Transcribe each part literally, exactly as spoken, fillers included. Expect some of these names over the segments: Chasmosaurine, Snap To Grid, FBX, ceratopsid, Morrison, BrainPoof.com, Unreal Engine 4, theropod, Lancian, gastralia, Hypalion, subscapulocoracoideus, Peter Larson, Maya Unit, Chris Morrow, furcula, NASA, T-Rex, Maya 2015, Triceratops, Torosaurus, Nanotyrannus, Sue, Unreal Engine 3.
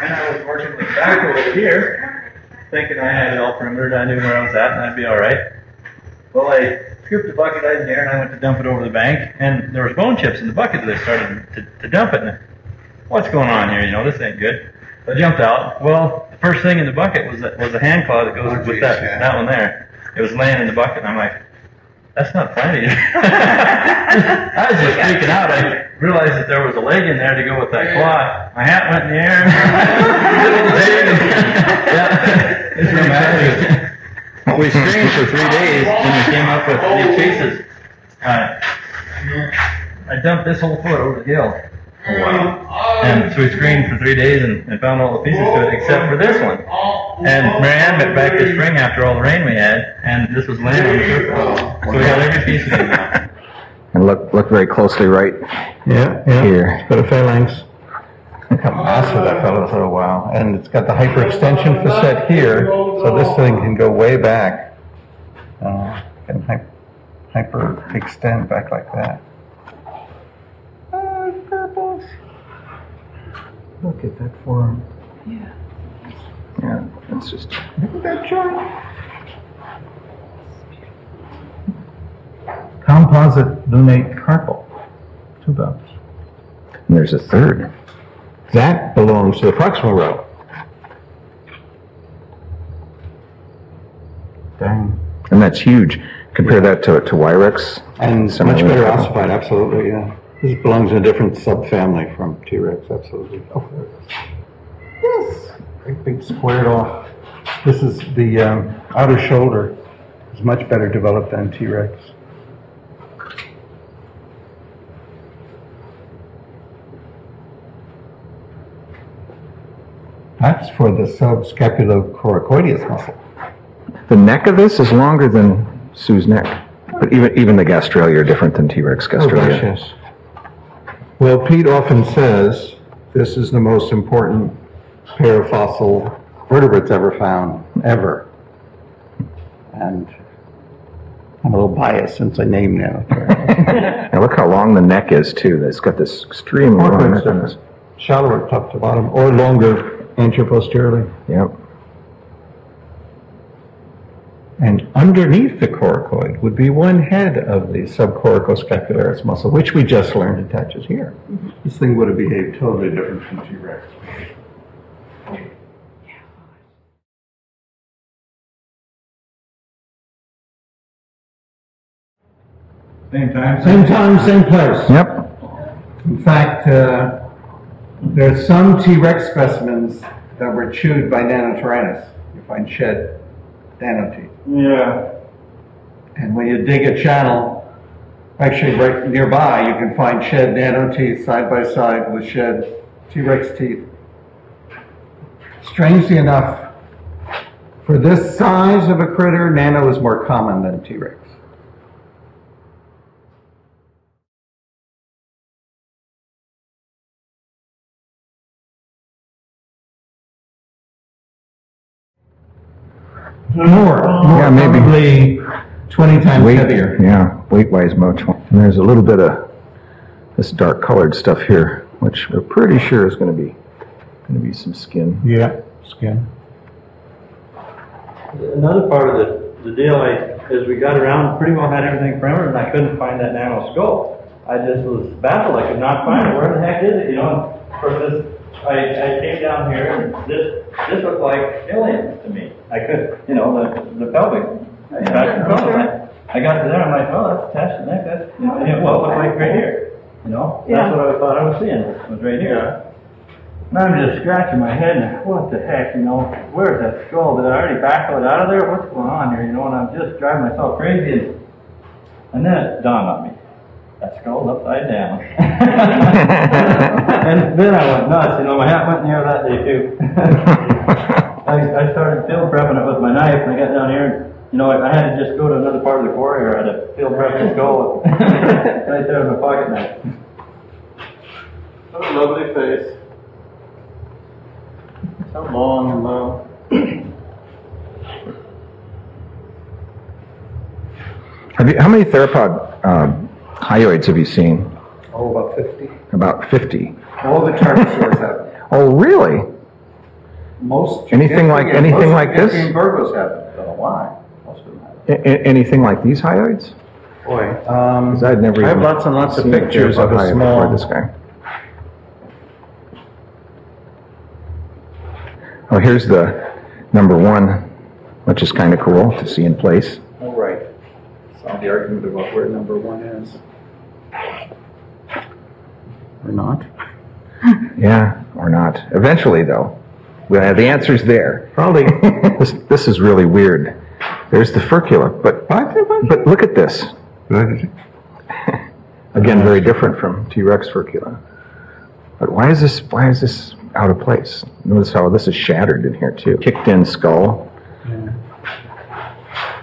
And I was working with back over here, thinking I had it all perimetered. I knew where I was at and I'd be all right. Well, I scooped the bucket out of the air and I went to dump it over the bank, and there was bone chips in the bucket that I started to, to dump it. And what's going on here? You know, this ain't good. So I jumped out. Well, the first thing in the bucket was that, was a hand claw that goes oh, with geez, that yeah. that one there. It was laying in the bucket, and I'm like, that's not funny. I was just freaking out. I realized that there was a leg in there to go with that claw. My hat went in the air. Yeah, it's dramatic. We screamed for three days when we came up with new pieces. Uh, I dumped this whole foot over the hill. Oh, wow. And so we screened for three days and, and found all the pieces to it except for this one. And Marianne went back this spring after all the rain we had, and this was laying on the surface. So we got every piece of it now. And look, look very closely right yeah, yeah. here. It's got a phalanx. Look how massive that fellow's little wow. And it's got the hyperextension facet here, so this thing can go way back. Uh, can hy hyperextend back like that. Oh, purples. Look at that forearm. Yeah. Yeah, that's just... Look at that chart. Composite lunate carpal. Two bumps. And there's a third. That belongs to the proximal row. Dang. And that's huge. Compare yeah. that to, to Y-Rex. And so much better ossified, absolutely, yeah. This belongs in a different subfamily from T-Rex, absolutely. Oh, there it is. Yes! Great big squared off. This is the um, outer shoulder. It's much better developed than T-Rex. That's for the subscapulocoracoideus muscle. The neck of this is longer than Sue's neck. But even even the gastralia are different than T-Rex gastralia. Oh, gosh, yes. Well, Pete often says this is the most important pair of fossil vertebrates ever found, ever. And I'm a little biased since I named it. Now look how long the neck is, too. It's got this extremely oh, long neck on this. Shallower top to bottom, or longer anteroposteriorly. Yep. And underneath the coracoid would be one head of the subcoracoscapularis muscle, which we just learned attaches here. Mm-hmm. This thing would have behaved totally different from T-Rex. Same time, same, same time, same place. Yep. In fact, uh, there are some T-Rex specimens that were chewed by Nanotyrannus. You find shed nanoteeth. Yeah. And when you dig a channel, actually right nearby, you can find shed nanoteeth side by side with shed T-Rex teeth. Strangely enough, for this size of a critter, nano is more common than T-Rex. More, more, yeah, maybe twenty times weight, heavier. Yeah, weight-wise, much. And there's a little bit of this dark-colored stuff here, which we're pretty sure is going to be going to be some skin. Yeah, skin. Another part of the the deal I, is we got around, pretty well had everything perimetered, and I couldn't find that nano skull. I just was baffled. I could not find it. Where the heck is it? You know, of course, this. I, I came down here, and this this looked like aliens to me. I could, you know, the the pelvic. I, I, I got to there, I'm like, oh, that's attached to the neck. That's, you know, it looked like right here. You know, yeah. That's what I thought I was seeing. It was right here. And I'm just scratching my head, and what the heck, you know, where's that skull? Did I already backhoe it out of there? What's going on here? You know, and I'm just driving myself crazy, and, and then it dawned on me. That skull's upside down. And then I went nuts, you know, my hat went in the air that day too. I, I started field prepping it with my knife, and I got down here, and, you know, I, I had to just go to another part of the quarry, or I had to field prep the skull right there in my pocket knife. What a lovely face. So long and low. Have you, how many theropod um, hyoids have you seen? Oh, about fifty. About fifty. All the Torosaurus have. Oh, really? Most anything like anything like this. Virgos have. Don't know why. Most of them have. A anything like these hyoids? Boy, um, I'd never I have lots and lots of pictures of a small. This guy. Oh, here's the number one, which is kind of cool to see in place. All right. So the argument about where number one is, or not. Yeah, or not. Eventually, though, we'll have the answers there. Probably. this, this is really weird. There's the furcula, but but look at this. Again, very different from T-Rex furcula. But why is this? Why is this out of place? Notice how this is shattered in here too. Kicked in skull. Yeah.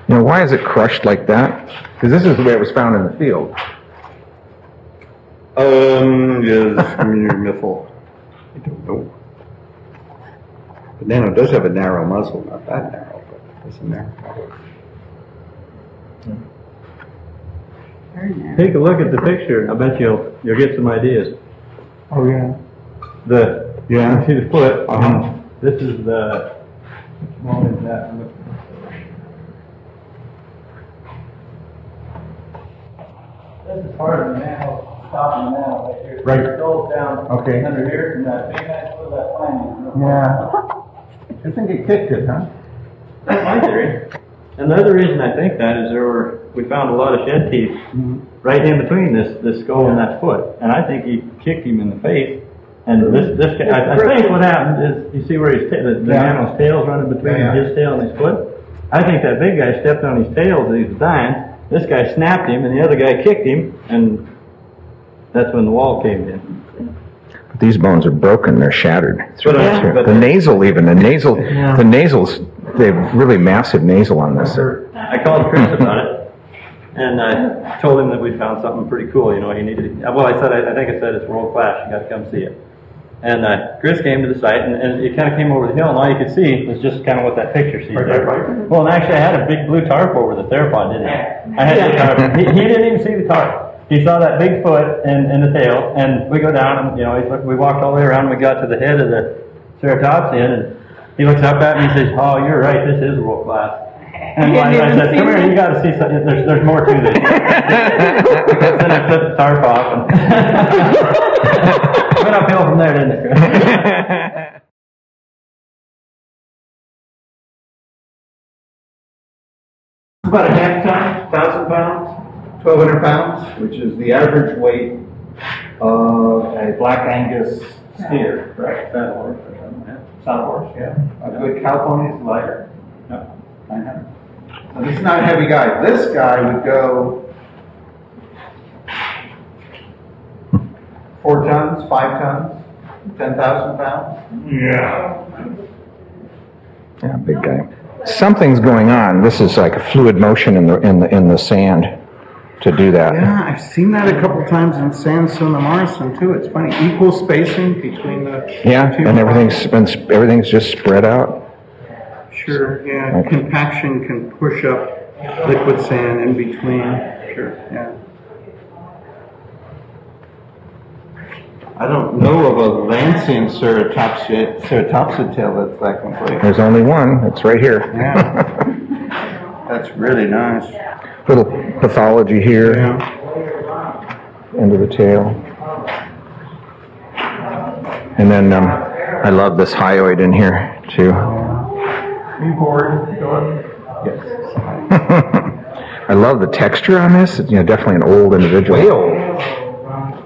You know, why is it crushed like that? Because this is the way it was found in the field. Um, yes, mythal. I don't know. But Nano does have a narrow muzzle, not that narrow, but it's a narrow. Yeah. Take a look at the picture. I bet you'll you'll get some ideas. Oh yeah. The yeah. See the foot. Uh huh. This is the. Which one is that? This is part of the Nano. Stopping now, right here. Right. It goes down okay. Under here, and that big ass with that finding. Yeah. I think it kicked it, huh? That's my theory. And the other reason I think that is there were, we found a lot of shed teeth mm-hmm. right in between this, this skull yeah. and that foot. And I think he kicked him in the face. And really? this, this I, I think what happened is, you see where his ta the, the yeah. animal's tail's running between yeah. his tail and his foot? I think that big guy stepped on his tail as he was dying. This guy snapped him, and the other guy kicked him, and that's when the wall came in. But these bones are broken; they're shattered. But, yeah, but the nasal, even the nasal, yeah. the nasals, they have really massive nasal on this. I called Chris about it, and I told him that we found something pretty cool. You know, he needed. Well, I said, I think I said it's world class. You got to come see it. And uh, Chris came to the site, and, and it kind of came over the hill, and all you could see was just kind of what that picture sees right, there. Right. Well, and actually, I had a big blue tarp over the theropod, didn't I? I had yeah. the tarp. He, he didn't even see the tarp. He saw that big foot and, and the tail, and we go down, and you know, he's look, we walked all the way around, and we got to the head of the Triceratops, and he looks up at me and says, "Oh, you're right, this is world class." And I, I said, "Come here, you got to see something. There's, there's more to this." Then I flipped the tarp off, and went uphill from there, didn't it? About a half ton, thousand pounds. twelve hundred pounds, which is the average weight of a black Angus steer, right? Saddle horse, saddle horse, yeah. A good cow pony is lighter. No, nine hundred. So this is not a heavy guy. This guy would go four tons, five tons, ten thousand pounds. Yeah. Yeah, big guy. Something's going on. This is like a fluid motion in the in the in the sand. To do that. Yeah, I've seen that a couple times in Sanson and Morrison too. It's funny, equal spacing between the yeah, two and everything's been, everything's just spread out. Sure. Yeah, okay. Compaction can push up liquid sand in between. Sure. Yeah. I don't know of a Lancian ceratopsid ceratopsid tail that's that complete. There's only one. It's right here. Yeah. That's really nice. Little pathology here, yeah. End of the tail, and then um, I love this hyoid in here too. Yes. I love the texture on this. It's, you know, definitely an old individual. Way old.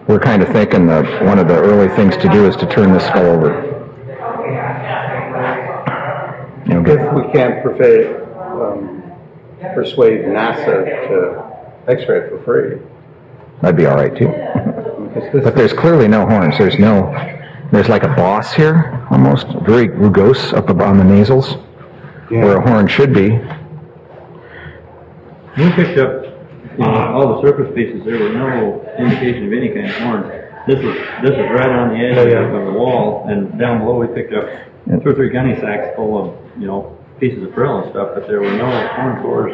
We're kind of thinking that one of the early things to do is to turn this skull over. Okay. If we can't perfect it. Um, Persuade NASA to X-ray it for free. That'd be all right too. But there's clearly no horns. There's no. There's like a boss here, almost very rugose up above the nasals, yeah. Where a horn should be. You picked up, you know, all the surface pieces. There were no indication of any kind of horn. This was this was right on the edge oh, yeah. of the wall, and down below we picked up two or three gunny sacks full of, you know, pieces of frill and stuff, but there were no horn cores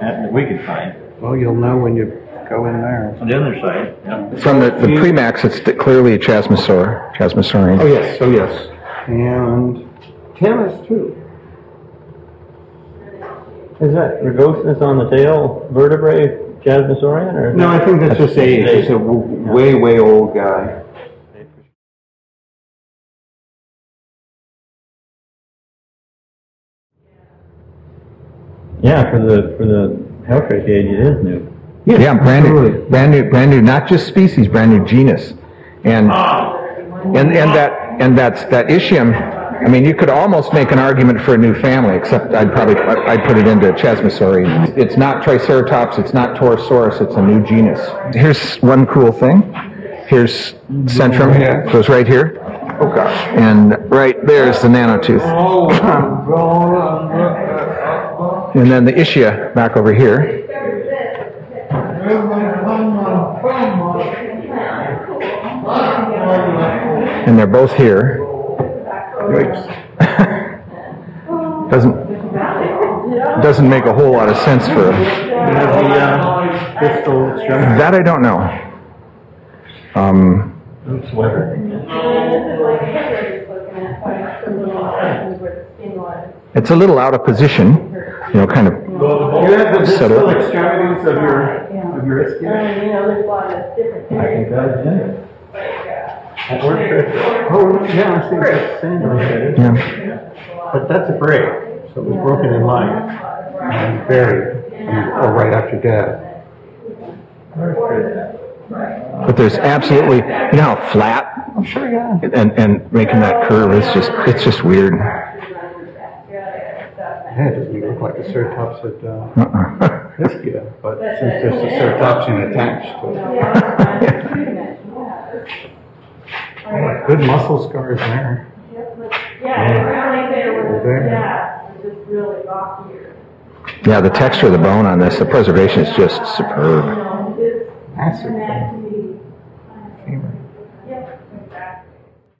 that we could find. Well, you'll know when you go in there. On the other side, yeah. From the, the pre-max, it's clearly a Chasmosaur, Chasmosaurine. Oh yes, oh yes. And Cameras too. Is that rugosus on the tail vertebrae Chasmosaurine? Or no, I think that's just a, just a way, way old guy. Yeah, for the for the Heltrich age, it is new. Yeah, yeah, brand new, brand new, brand new. Not just species, brand new genus, and ah. and and that and that's that ischium. I mean, you could almost make an argument for a new family, except I'd probably I'd put it into Chasmosaurine. It's not Triceratops. It's not Torosaurus. It's a new genus. Here's one cool thing. Here's Centrum. Yeah. Goes right here. Oh gosh. And right there is the nanotooth. Oh. And then the ischia back over here. And they're both here. doesn't doesn't make a whole lot of sense for that. I don't know. Um, it's a little out of position. You know, kind of. Well, you have the distal extravagance of your of your skin. I think that's it. That works. Oh yeah, I think that's sand right there. But that's a break, so it was broken in life and buried, or right after death. But there's absolutely, you know, how flat. I'm sure, yeah. And and making that curve is just it's just weird. Yeah, it doesn't look like a ceratops at uh, uh-uh. Piscia, but since there's a ceratopsian attached to it. Yeah, good muscle scars there. Yeah, the texture of the bone on this, the preservation is just superb. That's a